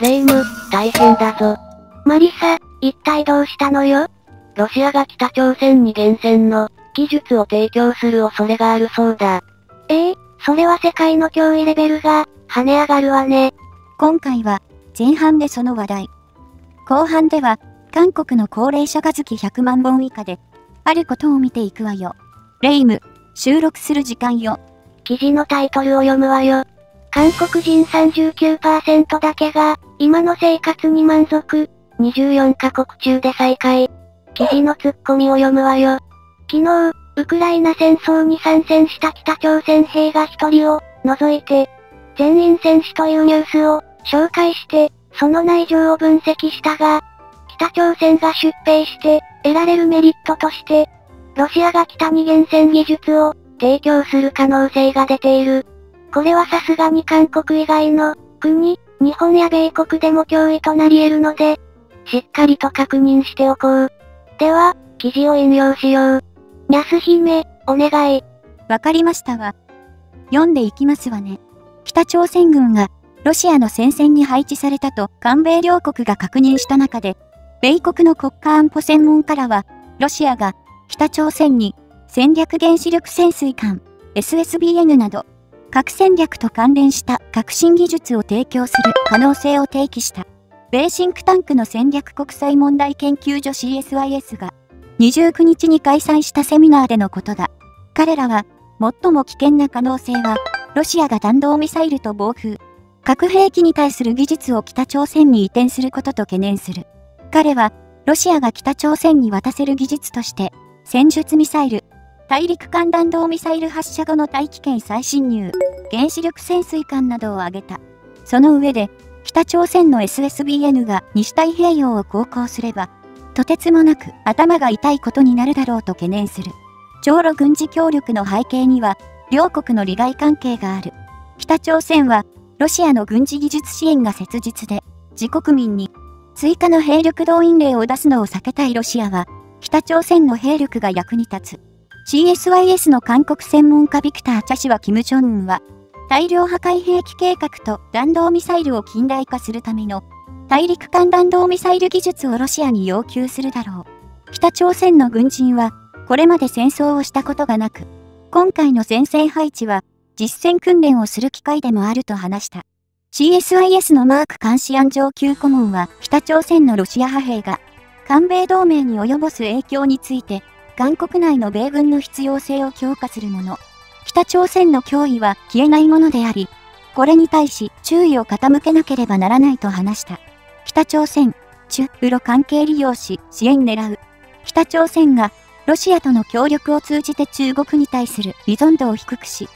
霊夢、大変だぞ。マリサ、一体どうしたのよ？ロシアが北朝鮮に厳選の技術を提供する恐れがあるそうだ。それは世界の脅威レベルが跳ね上がるわね。今回は前半でその話題。後半では韓国の高齢者が月100万本以下であることを見ていくわよ。霊夢、収録する時間よ。記事のタイトルを読むわよ。韓国人 39% だけが今の生活に満足。24カ国中で最下位。記事のツッコミを読むわよ。昨日、ウクライナ戦争に参戦した北朝鮮兵が一人を除いて全員戦死というニュースを紹介して、その内情を分析したが、北朝鮮が出兵して得られるメリットとして、ロシアが北に厳選技術を提供する可能性が出ている。これはさすがに韓国以外の国、日本や米国でも脅威となり得るので、しっかりと確認しておこう。では、記事を引用しよう。ニャス姫、お願い。わかりましたわ。読んでいきますわね。北朝鮮軍がロシアの戦線に配置されたと韓米両国が確認した中で、米国の国家安保専門家らは、ロシアが北朝鮮に戦略原子力潜水艦 SSBN など核戦略と関連した革新技術を提供する可能性を提起した。米シンクタンクの戦略国際問題研究所 CSIS が29日に開催したセミナーでのことだ。彼らは最も危険な可能性はロシアが弾道ミサイルと防空、核兵器に対する技術を北朝鮮に移転することと懸念する。彼はロシアが北朝鮮に渡せる技術として戦術ミサイル、大陸間弾道ミサイル発射後の大気圏再侵入、原子力潜水艦などを挙げた。その上で、北朝鮮の SSBN が西太平洋を航行すれば、とてつもなく頭が痛いことになるだろうと懸念する。朝露軍事協力の背景には、両国の利害関係がある。北朝鮮は、ロシアの軍事技術支援が切実で、自国民に追加の兵力動員令を出すのを避けたいロシアは、北朝鮮の兵力が役に立つ。CSIS の韓国専門家ビクター・チャ氏は金正恩は、大量破壊兵器計画と弾道ミサイルを近代化するための大陸間弾道ミサイル技術をロシアに要求するだろう。北朝鮮の軍人は、これまで戦争をしたことがなく、今回の前線配置は、実戦訓練をする機会でもあると話した。CSIS のマーク・カンシアン上級顧問は、北朝鮮のロシア派兵が、韓米同盟に及ぼす影響について、韓国内の米軍の必要性を強化するもの。北朝鮮の脅威は消えないものであり、これに対し注意を傾けなければならないと話した。北朝鮮、中ロ関係利用し支援狙う。北朝鮮がロシアとの協力を通じて中国に対する依存度を低くし、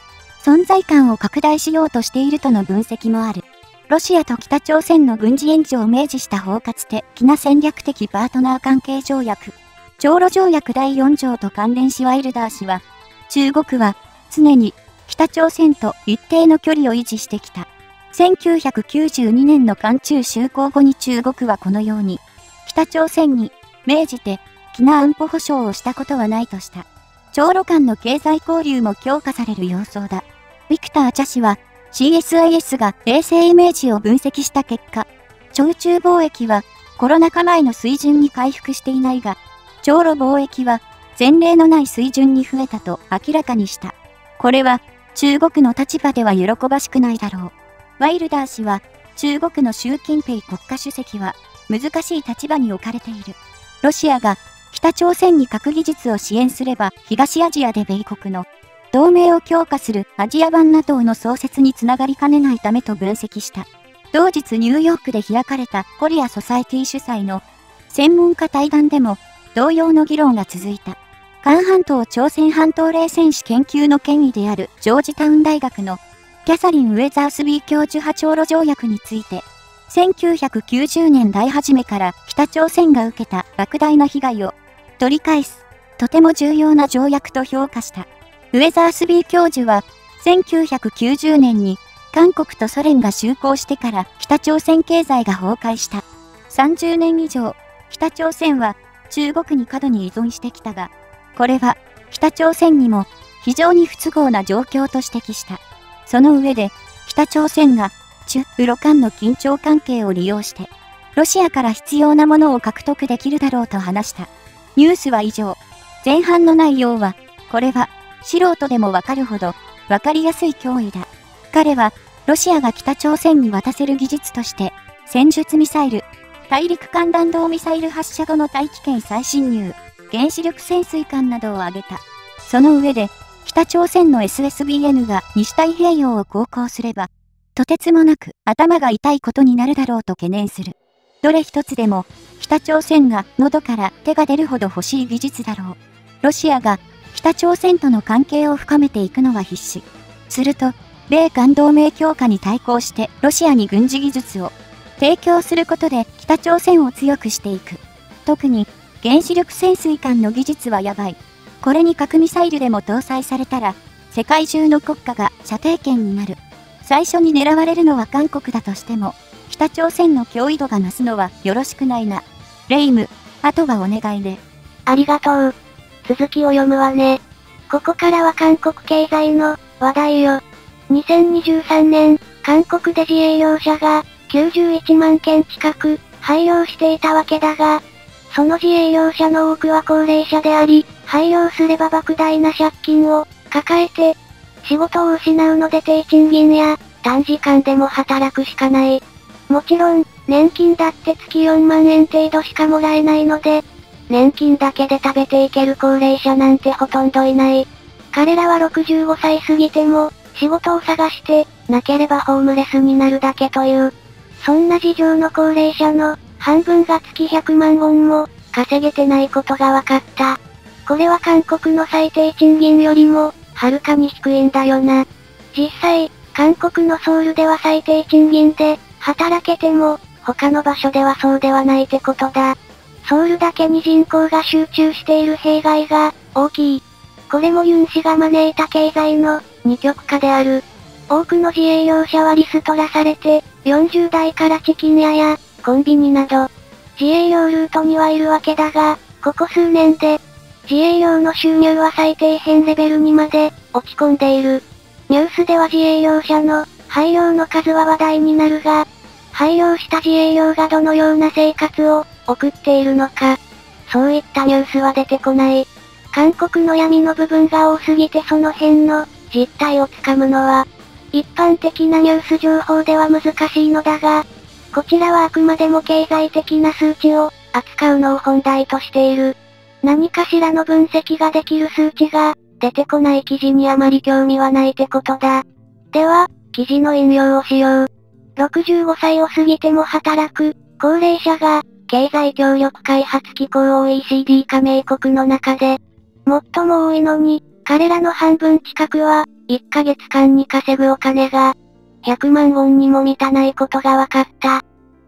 存在感を拡大しようとしているとの分析もある。ロシアと北朝鮮の軍事援助を明示した包括的な戦略的パートナー関係条約。朝露条約第4条と関連しワイルダー氏は、中国は常に北朝鮮と一定の距離を維持してきた。1992年の韓中修好後に中国はこのように、北朝鮮に明示的な安保保障をしたことはないとした。朝露間の経済交流も強化される様相だ。ビクター・チャ氏は CSIS が衛星イメージを分析した結果、朝中貿易はコロナ禍前の水準に回復していないが、朝露貿易は前例のない水準に増えたと明らかにした。これは中国の立場では喜ばしくないだろう。ワイルダー氏は、中国の習近平国家主席は難しい立場に置かれている。ロシアが北朝鮮に核技術を支援すれば東アジアで米国の同盟を強化するアジア版 NATO の創設につながりかねないためと分析した。同日ニューヨークで開かれたコリアソサエティ主催の専門家対談でも、同様の議論が続いた。韓半島朝鮮半島冷戦史研究の権威であるジョージタウン大学のキャサリン・ウェザースビー教授派朝露条約について、1990年代初めから北朝鮮が受けた莫大な被害を取り返す、とても重要な条約と評価した。ウェザースビー教授は、1990年に韓国とソ連が修好してから北朝鮮経済が崩壊した。30年以上、北朝鮮は中国に過度に依存してきたが、これは北朝鮮にも非常に不都合な状況と指摘した。その上で、北朝鮮が中、ウロ間の緊張関係を利用して、ロシアから必要なものを獲得できるだろうと話した。ニュースは以上。前半の内容は、これは、素人でもわかるほど、わかりやすい脅威だ。彼は、ロシアが北朝鮮に渡せる技術として、戦術ミサイル、大陸間弾道ミサイル発射後の大気圏再侵入、原子力潜水艦などを挙げた。その上で、北朝鮮の SSBN が西太平洋を航行すれば、とてつもなく頭が痛いことになるだろうと懸念する。どれ一つでも、北朝鮮が喉から手が出るほど欲しい技術だろう。ロシアが北朝鮮との関係を深めていくのは必至。すると、米韓同盟強化に対抗してロシアに軍事技術を提供することで北朝鮮を強くしていく。特に、原子力潜水艦の技術はやばい。これに核ミサイルでも搭載されたら、世界中の国家が射程圏になる。最初に狙われるのは韓国だとしても、北朝鮮の脅威度が増すのはよろしくないな。レイム、あとはお願いね。ありがとう。続きを読むわね。ここからは韓国経済の話題よ。2023年、韓国で自営業者が91万件近く廃業していたわけだが、その自営業者の多くは高齢者であり、廃業すれば莫大な借金を抱えて仕事を失うので低賃金や短時間でも働くしかない。もちろん、年金だって月4万円程度しかもらえないので、年金だけで食べていける高齢者なんてほとんどいない。彼らは65歳過ぎても仕事を探して、なければホームレスになるだけという。そんな事情の高齢者の半分が月100万ウォンも稼げてないことが分かった。これは韓国の最低賃金よりもはるかに低いんだよな。実際、韓国のソウルでは最低賃金で働けても他の場所ではそうではないってことだ。ソウルだけに人口が集中している弊害が大きい。これもユン氏が招いた経済の二極化である。多くの自営業者はリストラされて、40代からチキン屋やコンビニなど、自営業ルートにはいるわけだが、ここ数年で、自営業の収入は最底辺レベルにまで落ち込んでいる。ニュースでは自営業者の廃業の数は話題になるが、廃業した自営業がどのような生活を送っているのか、そういったニュースは出てこない。韓国の闇の部分が多すぎてその辺の実態をつかむのは、一般的なニュース情報では難しいのだが、こちらはあくまでも経済的な数値を扱うのを本題としている。何かしらの分析ができる数値が出てこない記事にあまり興味はないってことだ。では、記事の引用をしよう。65歳を過ぎても働く高齢者が経済協力開発機構 OECD 加盟国の中で最も多いのに、彼らの半分近くは1ヶ月間に稼ぐお金が100万ウォンにも満たないことが分かった。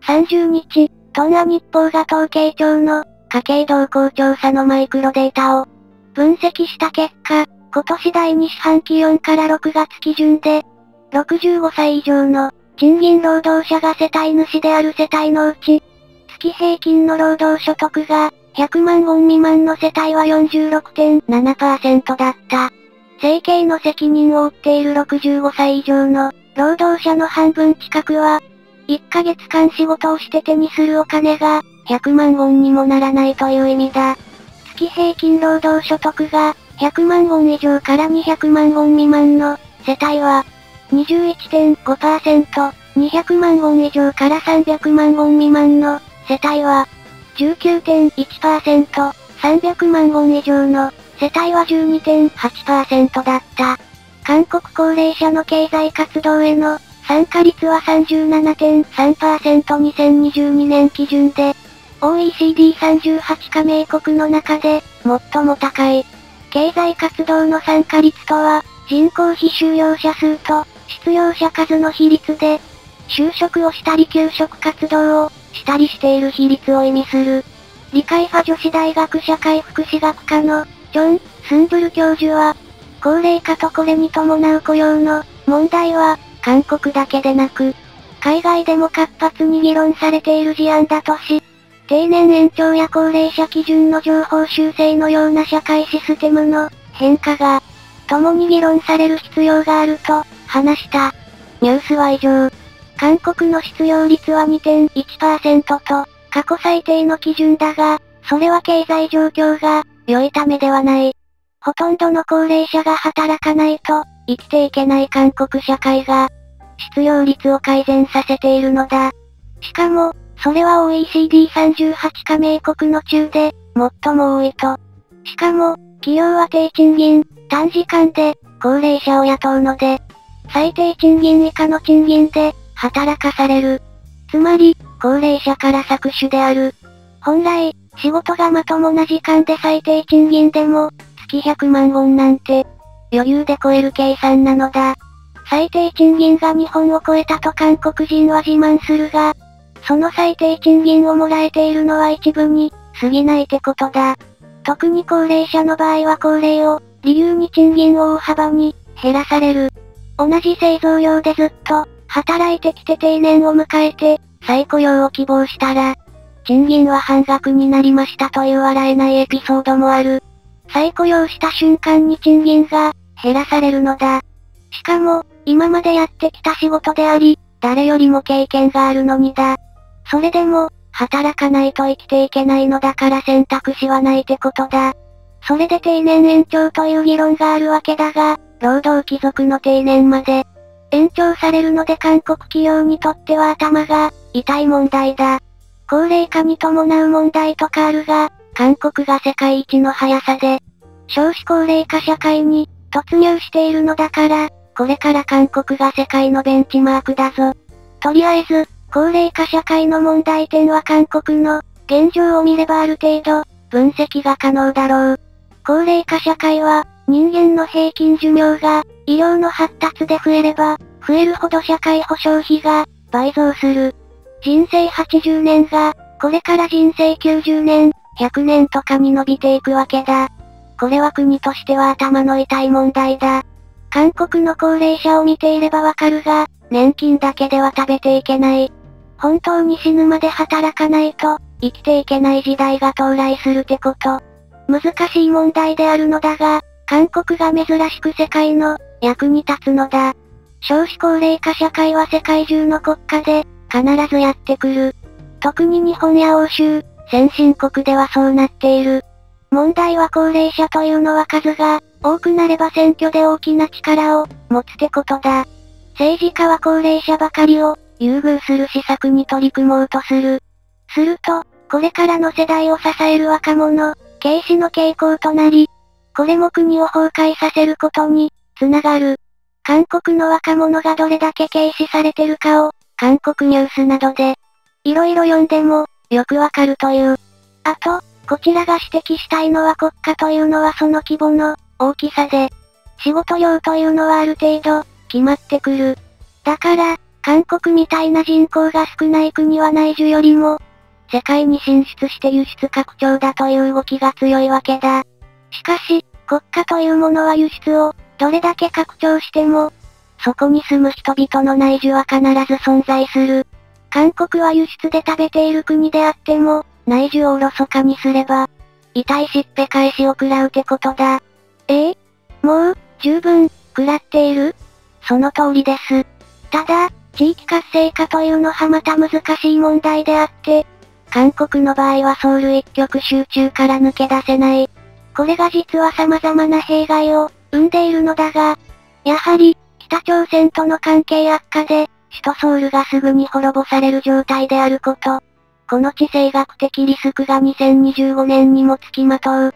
30日、東亜日報が統計庁の家計動向調査のマイクロデータを分析した結果、今年第2四半期4から6月基準で、65歳以上の賃金労働者が世帯主である世帯のうち、月平均の労働所得が100万ウォン未満の世帯は 46.7% だった。生計の責任を負っている65歳以上の労働者の半分近くは、1ヶ月間仕事をして手にするお金が100万ウォンにもならないという意味だ。月平均労働所得が100万ウォン以上から200万ウォン未満の世帯は 21.5%、200万ウォン以上から300万ウォン未満の世帯は 19.1%、300万ウォン以上の世帯は 12.8% だった。韓国高齢者の経済活動への参加率は 37.3%、 2022年基準で OECD38 加盟国の中で最も高い。経済活動の参加率とは、人口非就業者数と失業者数の比率で、就職をしたり求職活動をしたりしている比率を意味する。理解派女子大学社会福祉学科のジョン・スンブル教授は、高齢化とこれに伴う雇用の問題は、韓国だけでなく、海外でも活発に議論されている事案だとし、定年延長や高齢者基準の情報修正のような社会システムの変化が、共に議論される必要があると話した。ニュースは以上。韓国の失業率は 2.1% と、過去最低の基準だが、それは経済状況が良いためではない。ほとんどの高齢者が働かないと、生きていけない韓国社会が、失業率を改善させているのだ。しかも、それは OECD38 加盟国の中で、最も多いと。しかも、企業は低賃金、短時間で、高齢者を雇うので、最低賃金以下の賃金で、働かされる。つまり、高齢者から搾取である。本来、仕事がまともな時間で最低賃金でも、月100万ウォンなんて、余裕で超える計算なのだ。最低賃金が日本を超えたと韓国人は自慢するが、その最低賃金をもらえているのは一部に過ぎないってことだ。特に高齢者の場合は高齢を理由に賃金を大幅に減らされる。同じ製造業でずっと働いてきて定年を迎えて再雇用を希望したら、賃金は半額になりましたという笑えないエピソードもある。再雇用した瞬間に賃金が減らされるのだ。しかも、今までやってきた仕事であり、誰よりも経験があるのにだ。それでも、働かないと生きていけないのだから選択肢はないってことだ。それで定年延長という議論があるわけだが、労働貴族の定年まで延長されるので韓国企業にとっては頭が痛い問題だ。高齢化に伴う問題とかあるが、韓国が世界一の速さで、少子高齢化社会に突入しているのだから、これから韓国が世界のベンチマークだぞ。とりあえず、高齢化社会の問題点は韓国の現状を見ればある程度分析が可能だろう。高齢化社会は人間の平均寿命が医療の発達で増えれば増えるほど社会保障費が倍増する。人生80年がこれから人生90年、100年とかに伸びていくわけだ。これは国としては頭の痛い問題だ。韓国の高齢者を見ていればわかるが、年金だけでは食べていけない。本当に死ぬまで働かないと、生きていけない時代が到来するってこと。難しい問題であるのだが、韓国が珍しく世界の役に立つのだ。少子高齢化社会は世界中の国家で、必ずやってくる。特に日本や欧州、先進国ではそうなっている。問題は高齢者というのは数が多くなれば選挙で大きな力を持つってことだ。政治家は高齢者ばかりを優遇する施策に取り組もうとする。すると、これからの世代を支える若者、軽視の傾向となり、これも国を崩壊させることにつながる。韓国の若者がどれだけ軽視されてるかを、韓国ニュースなどで、いろいろ読んでも、よくわかるという。あと、こちらが指摘したいのは国家というのはその規模の大きさで、仕事量というのはある程度決まってくる。だから、韓国みたいな人口が少ない国は内需よりも、世界に進出して輸出拡張だという動きが強いわけだ。しかし、国家というものは輸出をどれだけ拡張しても、そこに住む人々の内需は必ず存在する。韓国は輸出で食べている国であっても、内需をおろそかにすれば、痛いしっぺ返しを食らうってことだ。もう、十分、食らっている？その通りです。ただ、地域活性化というのはまた難しい問題であって、韓国の場合はソウル一極集中から抜け出せない。これが実は様々な弊害を生んでいるのだが、やはり、北朝鮮との関係悪化で、首都ソウルがすぐに滅ぼされる状態であること。この地政学的リスクが2025年にもつきまとう。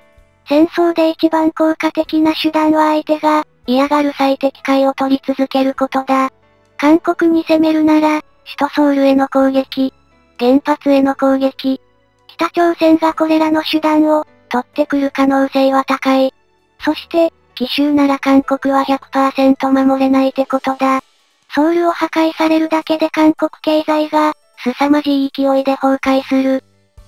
戦争で一番効果的な手段は相手が嫌がる最適解を取り続けることだ。韓国に攻めるなら、首都ソウルへの攻撃、原発への攻撃。北朝鮮がこれらの手段を取ってくる可能性は高い。そして、奇襲なら韓国は 100% 守れないってことだ。ソウルを破壊されるだけで韓国経済が、凄まじい勢いで崩壊する。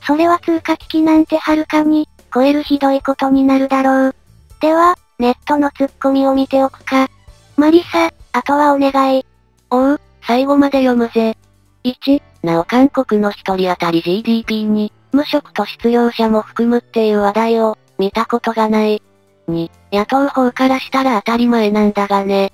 それは通貨危機なんてはるかに超えるひどいことになるだろう。では、ネットのツッコミを見ておくか。マリサ、あとはお願い。おう、最後まで読むぜ。1、なお韓国の一人当たり GDP に、無職と失業者も含むっていう話題を、見たことがない。2、野党法からしたら当たり前なんだがね。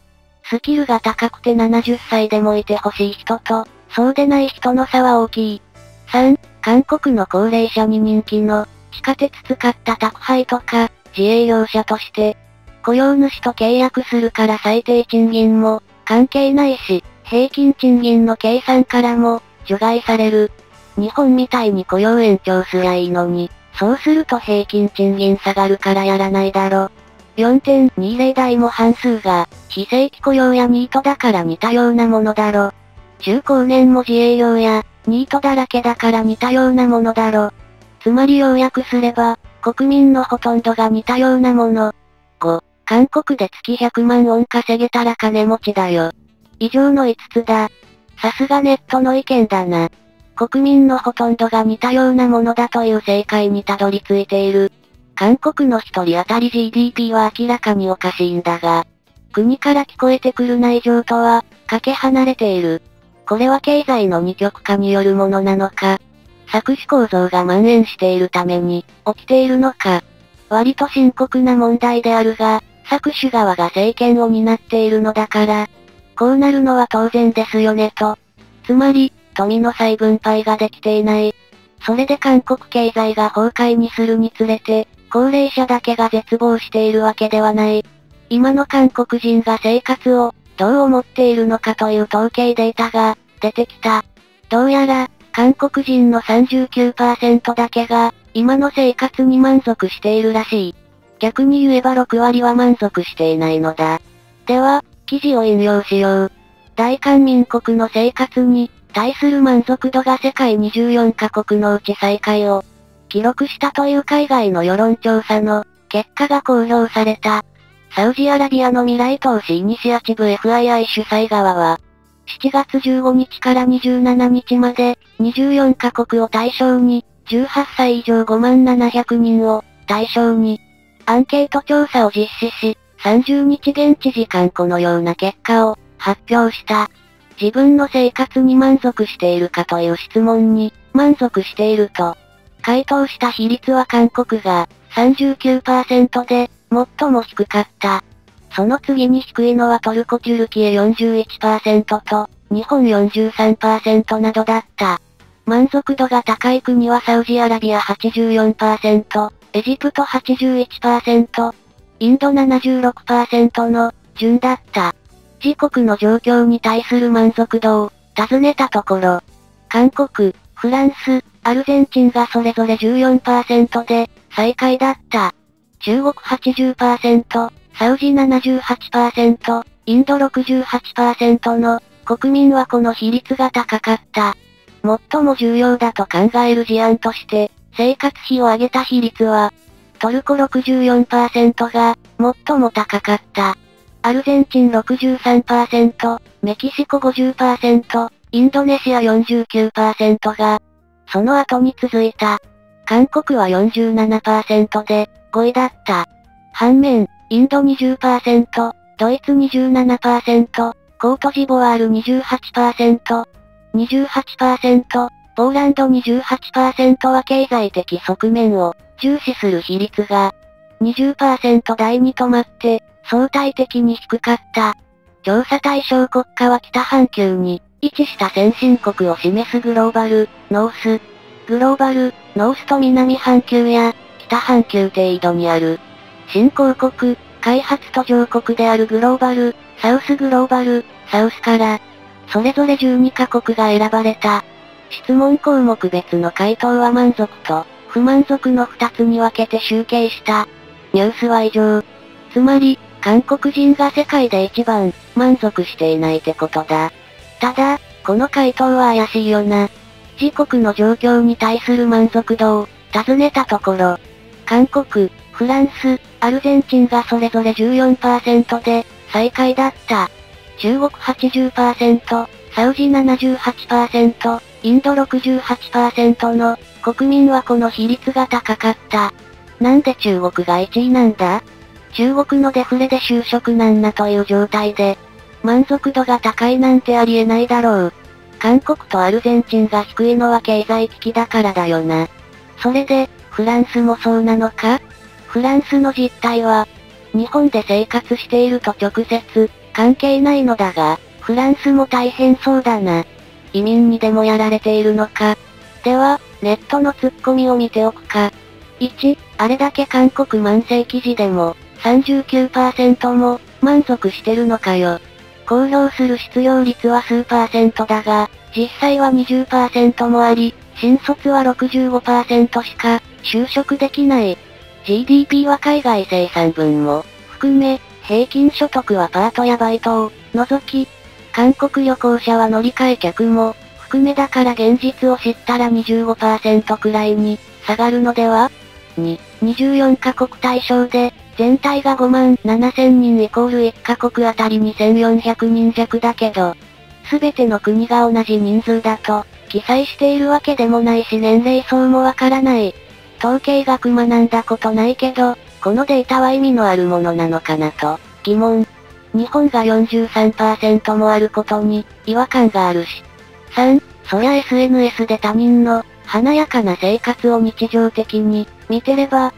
スキルが高くて70歳でもいてほしい人と、そうでない人の差は大きい。3、韓国の高齢者に人気の、地下鉄使った宅配とか、自営業者として、雇用主と契約するから最低賃金も、関係ないし、平均賃金の計算からも、除外される。日本みたいに雇用延長すりゃいいのに、そうすると平均賃金下がるからやらないだろ。4.20 代も半数が、非正規雇用やニートだから似たようなものだろ。中高年も自営業や、ニートだらけだから似たようなものだろ。つまり要約すれば、国民のほとんどが似たようなもの。5、韓国で月100万ウォン稼げたら金持ちだよ。以上の5つだ。さすがネットの意見だな。国民のほとんどが似たようなものだという正解にたどり着いている。韓国の一人当たり GDP は明らかにおかしいんだが、国から聞こえてくる内情とは、かけ離れている。これは経済の二極化によるものなのか、搾取構造が蔓延しているために、起きているのか。割と深刻な問題であるが、搾取側が政権を担っているのだから、こうなるのは当然ですよねと。つまり、富の再分配ができていない。それで韓国経済が崩壊にするにつれて、高齢者だけが絶望しているわけではない。今の韓国人が生活をどう思っているのかという統計データが出てきた。どうやら韓国人の 39% だけが今の生活に満足しているらしい。逆に言えば6割は満足していないのだ。では、記事を引用しよう。大韓民国の生活に対する満足度が世界24カ国のうち最下位を記録したという海外の世論調査の結果が公表された。サウジアラビアの未来投資イニシアチブ FII 主催側は、7月15日から27日まで24カ国を対象に、18歳以上5万700人を対象に、アンケート調査を実施し、30日現地時間このような結果を発表した。自分の生活に満足しているかという質問に、満足していると回答した比率は韓国が 39% で最も低かった。その次に低いのはトルコ・チュルキエ 41% と日本 43% などだった。満足度が高い国はサウジアラビア 84%、エジプト 81%、インド 76% の順だった。自国の状況に対する満足度を尋ねたところ、韓国、フランス、アルゼンチンがそれぞれ 14% で、最下位だった。中国 80%、サウジ 78%、インド 68% の、国民はこの比率が高かった。最も重要だと考える事案として、生活費を上げた比率は、トルコ 64% が、最も高かった。アルゼンチン 63%、メキシコ 50%、インドネシア 49% が、その後に続いた。韓国は 47% で、5位だった。反面、インド 20%、ドイツ 27%、コートジボワール 28%、28%、ポーランド 28% は経済的側面を重視する比率が、20% 台に止まって、相対的に低かった。調査対象国家は北半球に、位置した先進国を示すグローバル、ノース。グローバル、ノースと南半球や、北半球程度にある。新興国、開発途上国であるグローバル、サウスグローバル、サウスから、それぞれ12カ国が選ばれた。質問項目別の回答は満足と、不満足の2つに分けて集計した。ニュースは以上。つまり、韓国人が世界で一番、満足していないってことだ。ただ、この回答は怪しいよな。自国の状況に対する満足度を尋ねたところ、韓国、フランス、アルゼンチンがそれぞれ 14% で最下位だった。中国 80%、サウジ 78%、インド 68% の国民はこの比率が高かった。なんで中国が1位なんだ？中国のデフレで就職難なという状態で、満足度が高いなんてありえないだろう。韓国とアルゼンチンが低いのは経済危機だからだよな。それで、フランスもそうなのか？フランスの実態は、日本で生活していると直接、関係ないのだが、フランスも大変そうだな。移民にでもやられているのか。では、ネットのツッコミを見ておくか。1、あれだけ韓国万世記事でも、39% も、満足してるのかよ。公表する失業率は数%だが、実際は 20% もあり、新卒は 65% しか、就職できない。GDP は海外生産分も、含め、平均所得はパートやバイトを、除き、韓国旅行者は乗り換え客も、含めだから現実を知ったら 25% くらいに、下がるのでは？ 2、24カ国対象で、全体が5万7,000人イコール1カ国あたり2,400 人弱だけど、すべての国が同じ人数だと、記載しているわけでもないし年齢層もわからない。統計学学んだことないけど、このデータは意味のあるものなのかなと、疑問。日本が 43% もあることに、違和感があるし。3、そりゃ SNS で他人の、華やかな生活を日常的に、見てれば、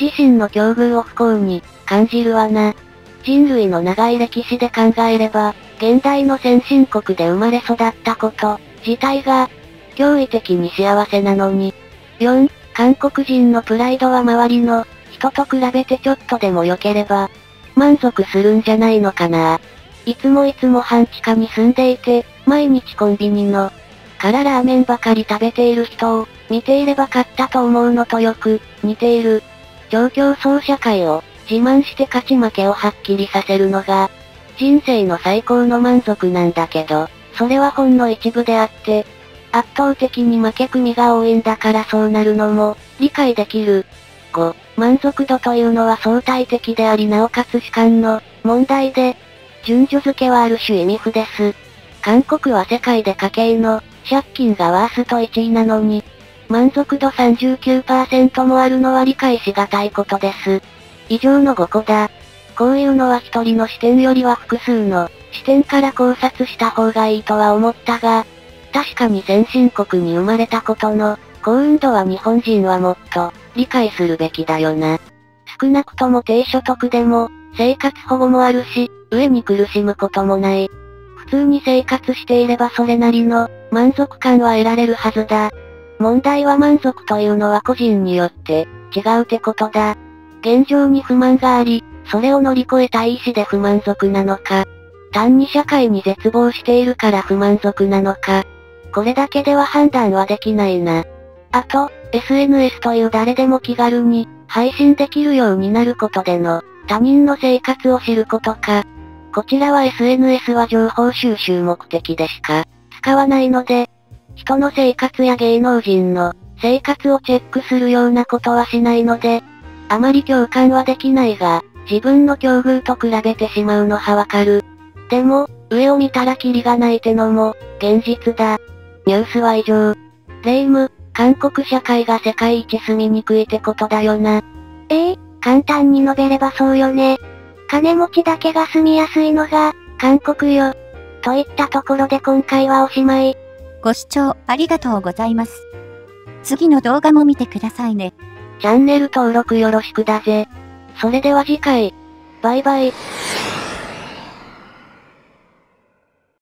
自身の境遇を不幸に、感じるわな。人類の長い歴史で考えれば、現代の先進国で生まれ育ったこと、自体が、驚異的に幸せなのに。4、韓国人のプライドは周りの、人と比べてちょっとでも良ければ、満足するんじゃないのかな。いつも半地下に住んでいて、毎日コンビニの、からラーメンばかり食べている人を、見ていれば買ったと思うのとよく、似ている。超競争社会を、自慢して勝ち負けをはっきりさせるのが、人生の最高の満足なんだけど、それはほんの一部であって、圧倒的に負け組が多いんだからそうなるのも、理解できる。5、満足度というのは相対的でありなおかつ主観の、問題で、順序付けはある種意味不です。韓国は世界で家計の、借金がワースト1位なのに、満足度 39% もあるのは理解しがたいことです。以上の5個だ。こういうのは一人の視点よりは複数の視点から考察した方がいいとは思ったが、確かに先進国に生まれたことの幸運度は日本人はもっと理解するべきだよな。少なくとも低所得でも生活保護もあるし、上に苦しむこともない。普通に生活していればそれなりの満足感は得られるはずだ。問題は満足というのは個人によって違うってことだ。現状に不満があり、それを乗り越えたい意志で不満足なのか、単に社会に絶望しているから不満足なのか、これだけでは判断はできないな。あと、SNS という誰でも気軽に配信できるようになることでの他人の生活を知ることか。こちらは SNS は情報収集目的でしか使わないので、人の生活や芸能人の生活をチェックするようなことはしないので、あまり共感はできないが、自分の境遇と比べてしまうのはわかる。でも、上を見たらキリがないってのも、現実だ。ニュースは以上。レイム、韓国社会が世界一住みにくいってことだよな。簡単に述べればそうよね。金持ちだけが住みやすいのが、韓国よ。といったところで今回はおしまい。ご視聴ありがとうございます。次の動画も見てくださいね。チャンネル登録よろしくだぜ。それでは次回。バイバイ。